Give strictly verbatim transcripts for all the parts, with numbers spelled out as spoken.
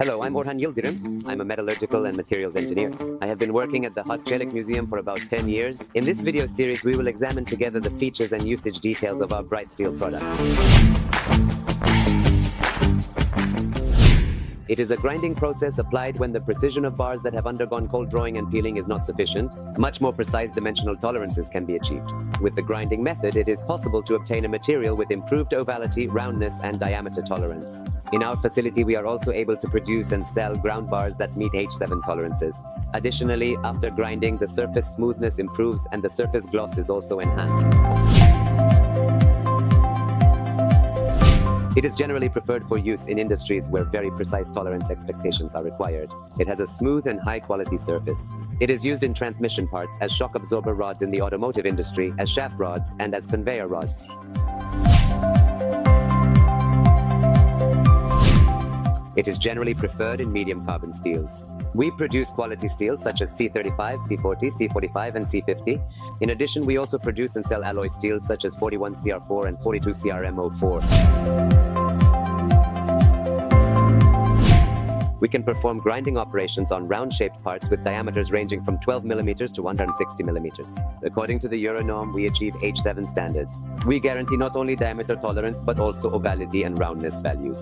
Hello, I'm Orhan Yildirim. I'm a metallurgical and materials engineer. I have been working at the Hasçelik Museum for about ten years. In this video series, we will examine together the features and usage details of our bright steel products. It is a grinding process applied when the precision of bars that have undergone cold drawing and peeling is not sufficient. Much more precise dimensional tolerances can be achieved. With the grinding method, it is possible to obtain a material with improved ovality, roundness, and diameter tolerance. In our facility, we are also able to produce and sell ground bars that meet H seven tolerances. Additionally, after grinding, the surface smoothness improves and the surface gloss is also enhanced. It is generally preferred for use in industries where very precise tolerance expectations are required. It has a smooth and high-quality surface. It is used in transmission parts, as shock absorber rods in the automotive industry, as shaft rods, and as conveyor rods. It is generally preferred in medium carbon steels. We produce quality steels such as C thirty-five, C forty, C forty-five, and C fifty. In addition, we also produce and sell alloy steels such as forty-one C r four and forty-two C r M o four. We can perform grinding operations on round-shaped parts with diameters ranging from twelve millimeters to one hundred sixty millimeters. According to the Euronorm, we achieve H seven standards. We guarantee not only diameter tolerance but also ovality and roundness values.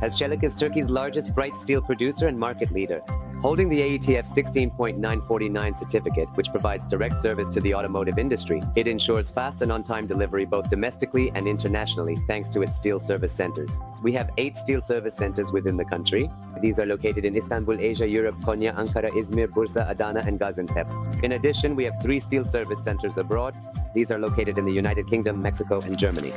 Hasçelik is Turkey's largest bright steel producer and market leader, holding the A E T F sixteen point nine four nine certificate, which provides direct service to the automotive industry. It ensures fast and on-time delivery both domestically and internationally, thanks to its steel service centers. We have eight steel service centers within the country. These are located in Istanbul, Asia, Europe, Konya, Ankara, Izmir, Bursa, Adana, and Gaziantep. In addition, we have three steel service centers abroad. These are located in the United Kingdom, Mexico, and Germany.